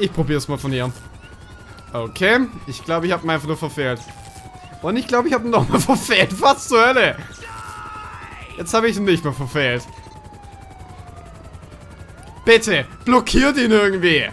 Ich probiere es mal von hier. Okay, ich glaube, ich habe ihn einfach nur verfehlt. Und ich glaube, ich habe ihn nochmal verfehlt. Was zur Hölle? Jetzt habe ich ihn nicht mehr verfehlt. Bitte, blockiert ihn irgendwie.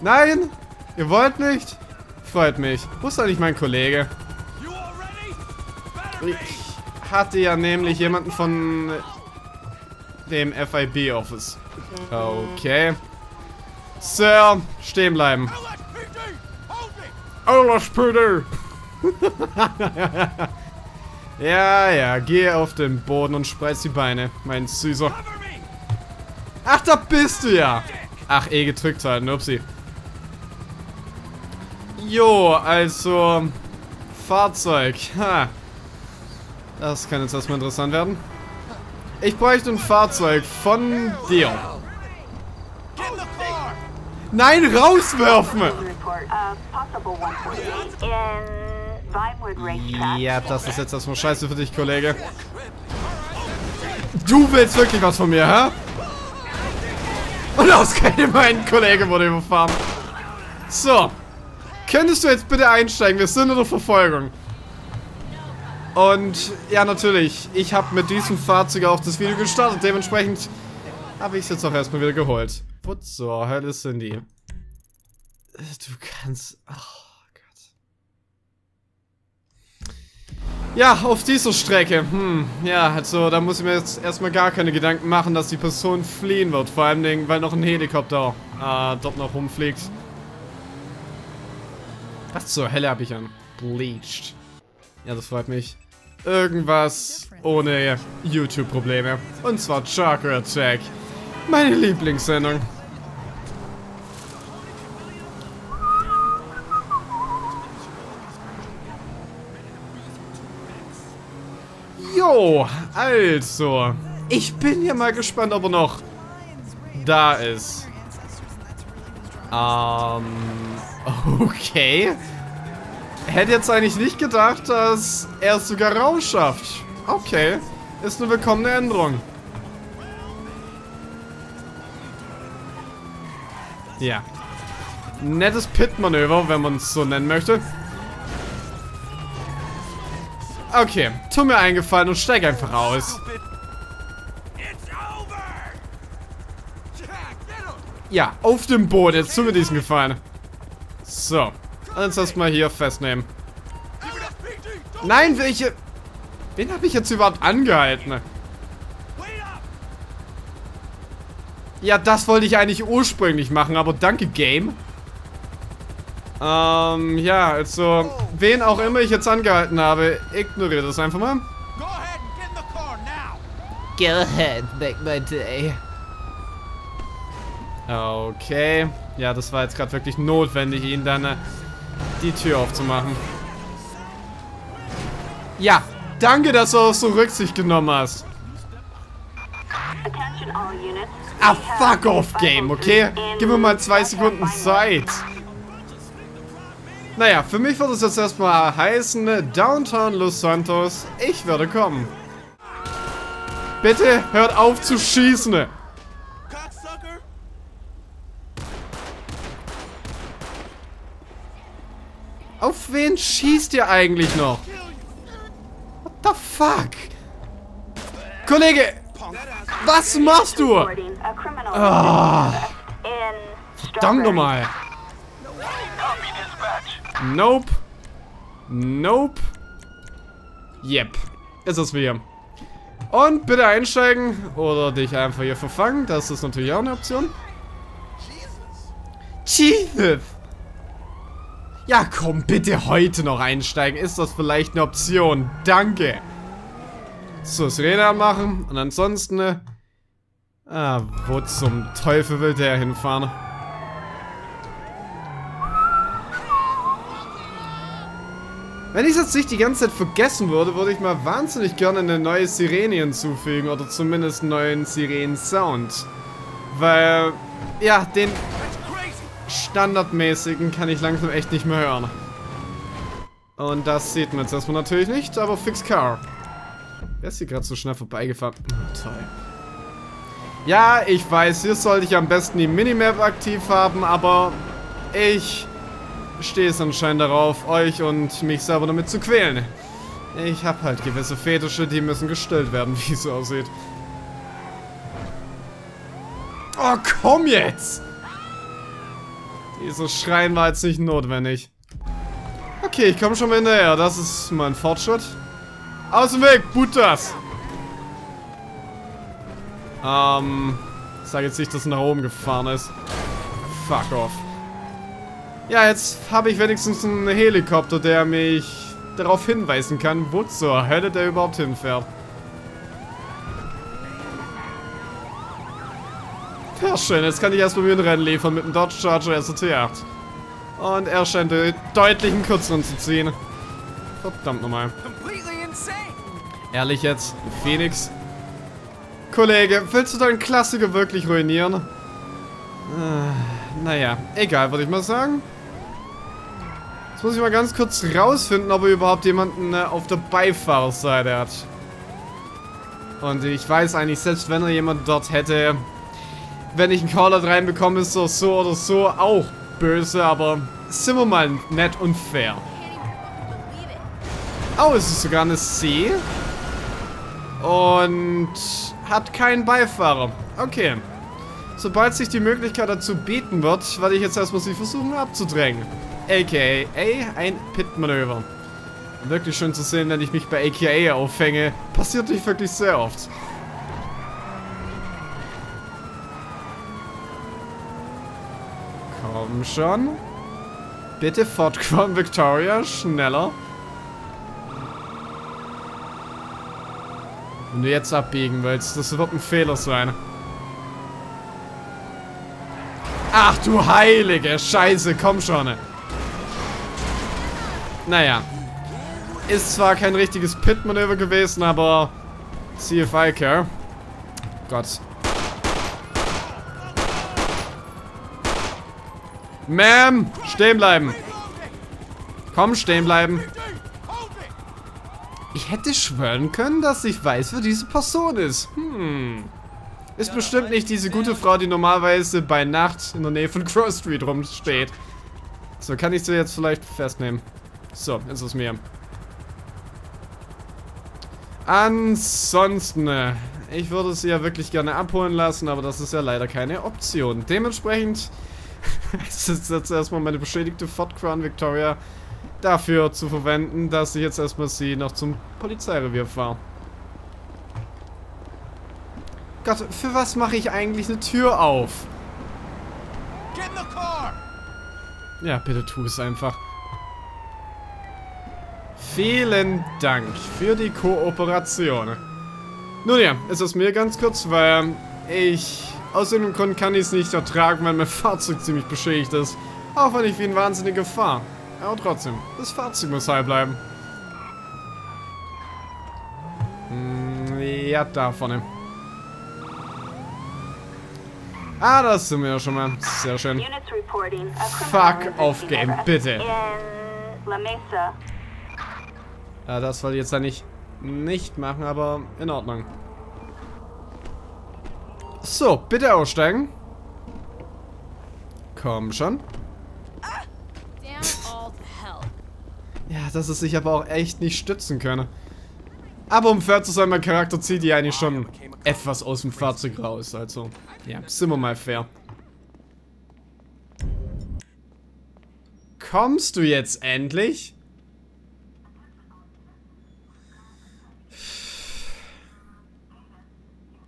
Nein, ihr wollt nicht? Freut mich. Wo ist eigentlich mein Kollege? Ich hatte ja nämlich jemanden von dem FIB-Office. Okay. Sir, stehen bleiben. LSPD! Ja, ja, gehe auf den Boden und spreiz die Beine, mein Süßer. Ach, da bist du ja! Ach, eh gedrückt halten, upsi. Jo, also... Fahrzeug, ha. Das kann jetzt erstmal interessant werden. Ich bräuchte ein Fahrzeug von dir. Nein, rauswerfen! Ja, das ist jetzt erstmal scheiße für dich, Kollege. Du willst wirklich was von mir, hä? Und ausgerechnet mein Kollege wurde überfahren. So. Könntest du jetzt bitte einsteigen? Wir sind in der Verfolgung. Und, ja, natürlich. Ich habe mit diesem Fahrzeug auch das Video gestartet. Dementsprechend habe ich es jetzt auch erstmal wieder geholt. Wo zur Hölle sind die? Du kannst... Oh Gott. Ja, auf dieser Strecke. Ja, also da muss ich mir jetzt erstmal gar keine Gedanken machen, dass die Person fliehen wird. Vor allen Dingen, weil noch ein Helikopter dort noch rumfliegt. Was zur Hölle habe ich an? Bleached. Ja, das freut mich. Irgendwas ohne YouTube-Probleme. Und zwar Charger Attack. Meine Lieblingssendung. Jo, also. Ich bin ja mal gespannt, ob er noch da ist. Okay. Hätte jetzt eigentlich nicht gedacht, dass er es sogar raus schafft. Okay. Ist eine willkommene Änderung. Ja. Nettes Pit-Manöver, wenn man es so nennen möchte. Okay, tu mir einen Gefallen und steig einfach aus. Ja, auf dem Boot, jetzt tu mir diesen Gefallen. So, uns erstmal hier festnehmen. Nein, welche... Wen habe ich jetzt überhaupt angehalten? Ja, das wollte ich eigentlich ursprünglich machen, aber danke, Game. Ja, also, wen auch immer ich jetzt angehalten habe, ignoriere das einfach mal. Go ahead, make my day. Okay. Ja, das war jetzt gerade wirklich notwendig, ihnen dann die Tür aufzumachen. Ja, danke, dass du auch so Rücksicht genommen hast. Ah, fuck off, Game, okay? Gib mir mal 2 Sekunden Zeit. Naja, für mich wird es jetzt erstmal heißen, Downtown Los Santos, ich werde kommen. Bitte hört auf zu schießen. Auf wen schießt ihr eigentlich noch? What the fuck? Kollege, was machst du? Oh, verdammt nochmal. Nope. Nope. Yep. Jetzt ist wir. Und bitte einsteigen oder dich einfach hier verfangen. Das ist natürlich auch eine Option. Jesus. Ja, komm, bitte heute noch einsteigen. Ist das vielleicht eine Option? Danke. So, Sirene anmachen. Und ansonsten... wo zum Teufel will der hinfahren? Wenn ich es jetzt nicht die ganze Zeit vergessen würde, würde ich mal wahnsinnig gerne eine neue Sirene hinzufügen. Oder zumindest einen neuen Sirenen-Sound. Weil... Ja, den... standardmäßigen kann ich langsam echt nicht mehr hören. Und das sieht man jetzt erstmal natürlich nicht, aber fix car. Wer ist hier gerade so schnell vorbeigefahren? Oh, toll. Ja, ich weiß, hier sollte ich am besten die Minimap aktiv haben, aber ich stehe es anscheinend darauf, euch und mich selber damit zu quälen. Ich habe halt gewisse Fetische, die müssen gestillt werden, wie es so aussieht. Oh, komm jetzt! Dieser Schrein war jetzt nicht notwendig. Okay, ich komme schon mal hinterher. Das ist mein Fortschritt. Aus dem Weg, Butas! Ich sage jetzt nicht, dass nach oben gefahren ist. Fuck off. Ja, jetzt habe ich wenigstens einen Helikopter, der mich darauf hinweisen kann, wo zur Hölle der überhaupt hinfährt. Ja, schön, jetzt kann ich erst bei mir ein Rennen liefern mit dem Dodge Charger SRT8. Und er scheint deutlich einen kürzeren zu ziehen. Verdammt nochmal. Ehrlich jetzt, Phoenix. Kollege, willst du deinen Klassiker wirklich ruinieren? Naja, egal, würde ich mal sagen. Jetzt muss ich mal ganz kurz rausfinden, ob er überhaupt jemanden auf der Beifahrerseite hat. Und ich weiß eigentlich, selbst wenn er jemanden dort hätte, wenn ich einen Callout reinbekomme, ist er so oder so auch böse, aber sind wir mal nett und fair. Oh, es ist sogar eine See. Und hat keinen Beifahrer. Okay. Sobald sich die Möglichkeit dazu bieten wird, werde ich jetzt erstmal sie versuchen abzudrängen. AKA ein Pit-Manöver. Wirklich schön zu sehen, wenn ich mich bei AKA auffänge. Passiert nicht wirklich sehr oft. Komm schon. Bitte Ford Crown Victoria, schneller. Wenn du jetzt abbiegen willst, das wird ein Fehler sein. Ach du heilige Scheiße, komm schon. Naja. Ist zwar kein richtiges Pit-Manöver gewesen, aber see if I care. Gott. Ma'am, stehen bleiben. Komm, stehen bleiben. Ich hätte schwören können, dass ich weiß, wer diese Person ist. Ist bestimmt nicht diese gute Frau, die normalerweise bei Nacht in der Nähe von Cross Street rumsteht. So, kann ich sie jetzt vielleicht festnehmen. So, jetzt ist es mir. Ansonsten, ich würde sie ja wirklich gerne abholen lassen, aber das ist ja leider keine Option. Dementsprechend ist es jetzt erstmal meine beschädigte Ford Crown Victoria dafür zu verwenden, dass ich jetzt erstmal sie noch zum Polizeirevier fahre. Gott, für was mache ich eigentlich eine Tür auf? Ja, bitte tu es einfach. Vielen Dank für die Kooperation. Nun ja, es ist mir ganz kurz, weil ich aus irgendeinem Grund kann ich es nicht ertragen, weil mein Fahrzeug ziemlich beschädigt ist. Auch wenn ich wie ein Wahnsinniger fahre. Aber trotzdem, das Fahrzeug muss heil bleiben. Ja, da vorne. Ah, das sind wir ja schon mal. Sehr schön. Fuck off, Game, bitte. Ja, das wollte ich jetzt eigentlich nicht machen, aber in Ordnung. So, bitte aussteigen. Komm schon. Ja, dass es sich aber auch echt nicht stützen könne. Aber um fair zu sein, mein Charakter zieht die eigentlich schon etwas aus dem Fahrzeug raus. Also, ja, sind wir mal fair. Kommst du jetzt endlich?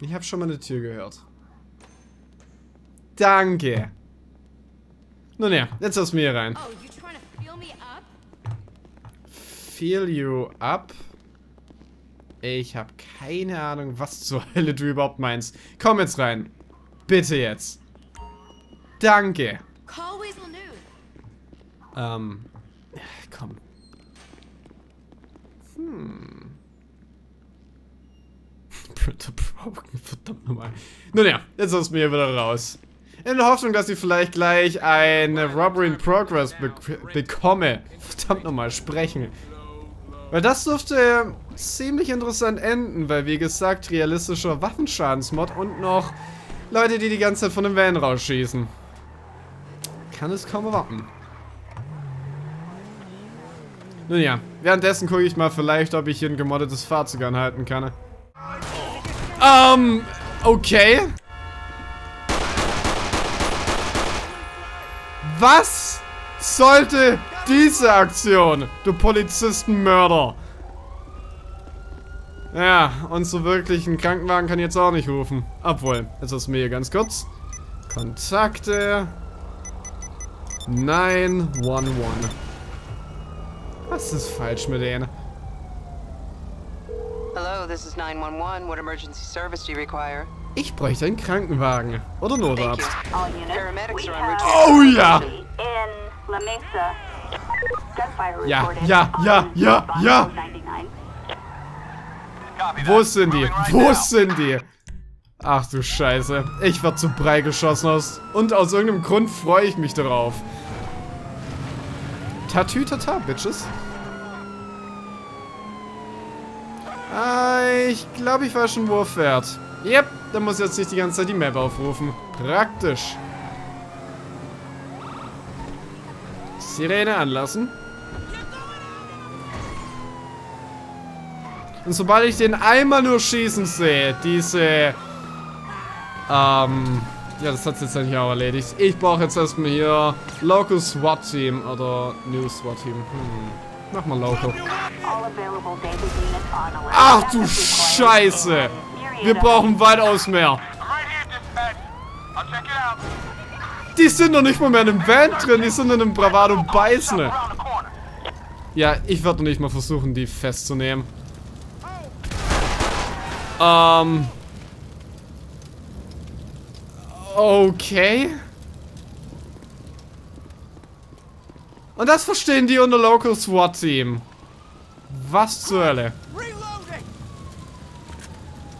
Ich habe schon mal eine Tür gehört. Danke. Nun ja, jetzt lass mir hier rein. Feel you up. Ich habe keine Ahnung, was zur Hölle du überhaupt meinst. Komm jetzt rein. Bitte jetzt. Danke. Komm. Verdammt nochmal. Nun ja, jetzt ist mir wieder raus. In der Hoffnung, dass ich vielleicht gleich eine Robbery in Progress bekomme. Verdammt nochmal, sprechen. Weil das dürfte ziemlich interessant enden, weil wie gesagt, realistischer Waffenschadensmod und noch Leute, die ganze Zeit von dem Van rausschießen. Kann es kaum erwarten. Nun ja, währenddessen gucke ich mal vielleicht, ob ich hier ein gemoddetes Fahrzeug anhalten kann. Okay. Was sollte diese Aktion, du Polizistenmörder? Ja, und so wirklich einen Krankenwagen kann ich jetzt auch nicht rufen. Obwohl, jetzt ist mir hier ganz kurz. Kontakte. 911. Was ist falsch mit denen? Hello, this is 911. What emergency service do you require? Ich bräuchte einen Krankenwagen oder Notarzt. Oh ja! Ja, ja, ja, ja, ja! Wo sind die? Wo sind die? Ach du Scheiße. Ich war zu Brei geschossen aus. Und aus irgendeinem Grund freue ich mich darauf. Tatütata, Bitches. Ich glaube, ich weiß schon, wo er fährt. Yep, da muss ich jetzt nicht die ganze Zeit die Map aufrufen. Praktisch. Sirene anlassen. Und sobald ich den einmal nur schießen sehe, diese... ja, das hat es jetzt dann hier auch erledigt. Ich brauche jetzt erstmal hier Local SWAT Team oder New SWAT Team. Mach mal Local. Ach du Scheiße! Wir brauchen weitaus mehr. Die sind doch nicht mal mehr in einem Van drin, die sind in einem Bravado Beißner. Ja, ich werde nicht mal versuchen, die festzunehmen. Okay. Und das verstehen die unter Local SWAT Team. Was zur Hölle?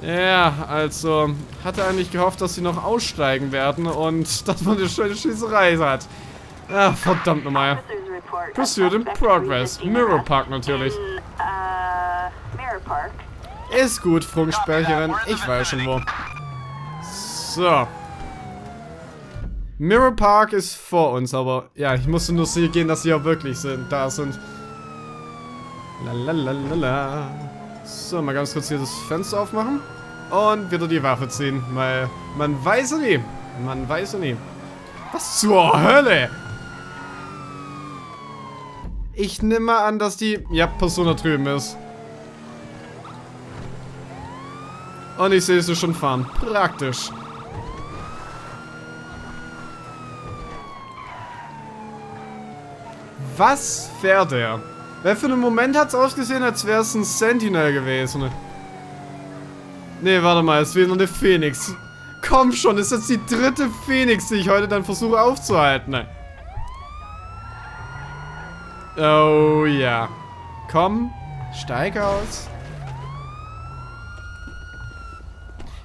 Ja, also, hatte eigentlich gehofft, dass sie noch aussteigen werden und dass man eine schöne Schießerei hat. Ach, verdammt nochmal. Pursuit in Progress. Mirror Park natürlich. Ist gut, Funksprecherin. Ich weiß schon wo. So. Mirror Park ist vor uns, aber ja, ich musste nur sicher gehen, dass sie auch wirklich da sind. Lalalala. So, mal ganz kurz hier das Fenster aufmachen. Und wieder die Waffe ziehen, weil man weiß es nie. Man weiß es nie. Was zur Hölle? Ich nehme mal an, dass die... Ja, Person da drüben ist. Und ich sehe sie schon fahren. Praktisch. Was fährt er? Weil für einen Moment hat es ausgesehen, als wäre es ein Sentinel gewesen. Ne, warte mal, es ist wieder eine Phoenix. Komm schon, ist jetzt die dritte Phoenix, die ich heute dann versuche aufzuhalten. Oh ja. Komm, steig aus.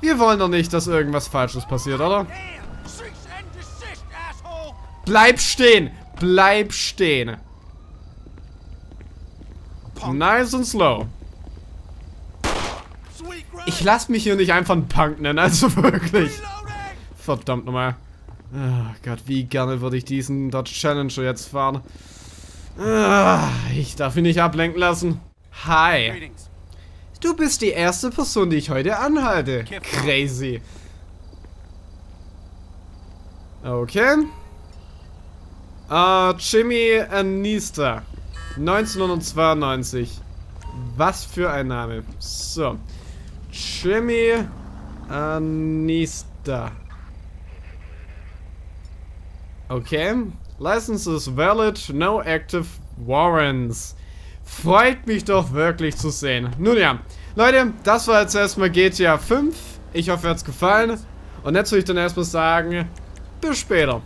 Wir wollen doch nicht, dass irgendwas Falsches passiert, oder? Bleib stehen! Bleib stehen! Nice und slow. Ich lasse mich hier nicht einfach einen Punk nennen, also wirklich. Verdammt nochmal. Oh Gott, wie gerne würde ich diesen Dodge Challenger jetzt fahren. Ich darf ihn nicht ablenken lassen. Hi. Du bist die erste Person, die ich heute anhalte. Crazy. Okay. Jimmy Anista. 1992. Was für ein Name. So. Jimmy Anista. Okay. License is valid. No active warrants. Freut mich doch wirklich zu sehen. Nun ja. Leute, das war jetzt erstmal GTA 5. Ich hoffe, euch hat's gefallen. Und jetzt würde ich dann erstmal sagen, bis später.